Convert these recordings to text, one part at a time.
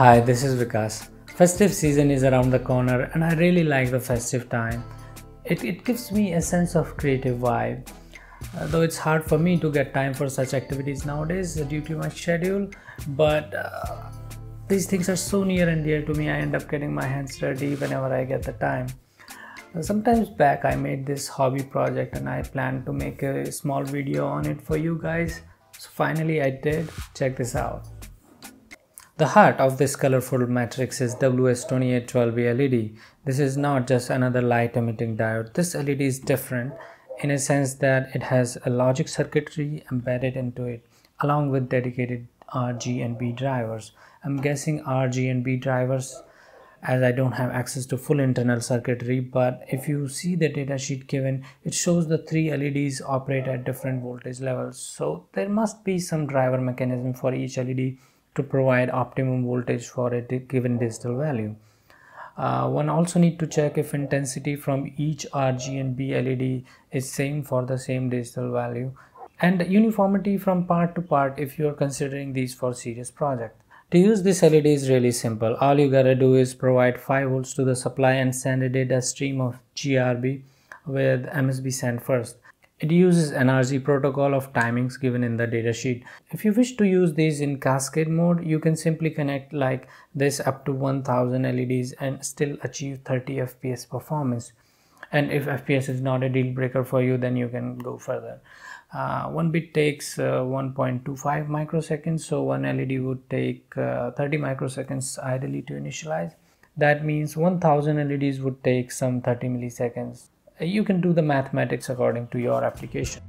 Hi, this is Vikas. Festive season is around the corner and I really like the festive time. It gives me a sense of creative vibe. Though it's hard for me to get time for such activities nowadays due to my schedule, but these things are so near and dear to me. I end up getting my hands dirty whenever I get the time. Sometimes back I made this hobby project and I planned to make a small video on it for you guys. So finally I did. Check this out. The heart of this colorful matrix is WS2812B LED. This is not just another light emitting diode. This LED is different in a sense that it has a logic circuitry embedded into it along with dedicated RG and B drivers. I'm guessing RG and B drivers, as I don't have access to full internal circuitry, but if you see the datasheet given, it shows the three LEDs operate at different voltage levels. So there must be some driver mechanism for each LED to provide optimum voltage for a given digital value. One also need to check if intensity from each RG and B LED is same for the same digital value, and uniformity from part to part if you are considering these for serious project. To use this LED is really simple. All you gotta do is provide 5 volts to the supply and send a data stream of GRB with MSB send first. It uses NRZ protocol of timings given in the datasheet. If you wish to use these in cascade mode, you can simply connect like this up to 1000 LEDs and still achieve 30 FPS performance. And if FPS is not a deal breaker for you, then you can go further. One bit takes 1.25 microseconds, so one LED would take 30 microseconds ideally to initialize. That means 1000 LEDs would take some 30 milliseconds. You can do the mathematics according to your application.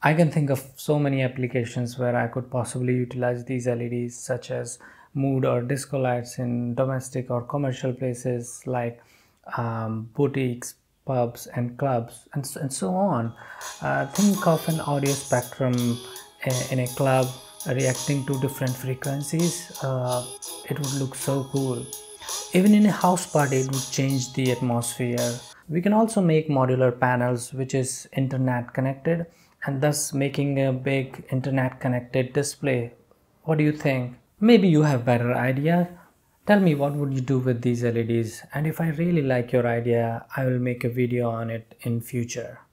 I can think of so many applications where I could possibly utilize these LEDs, such as mood or disco lights in domestic or commercial places like boutiques, pubs and clubs, and so on. Think of an audio spectrum in a club reacting to different frequencies. It would look so cool. Even in a house party, it would change the atmosphere. We can also make modular panels, which is internet connected, and thus making a big internet connected display. What do you think? Maybe you have better idea. Tell me, what would you do with these LEDs? And if I really like your idea, I will make a video on it in future.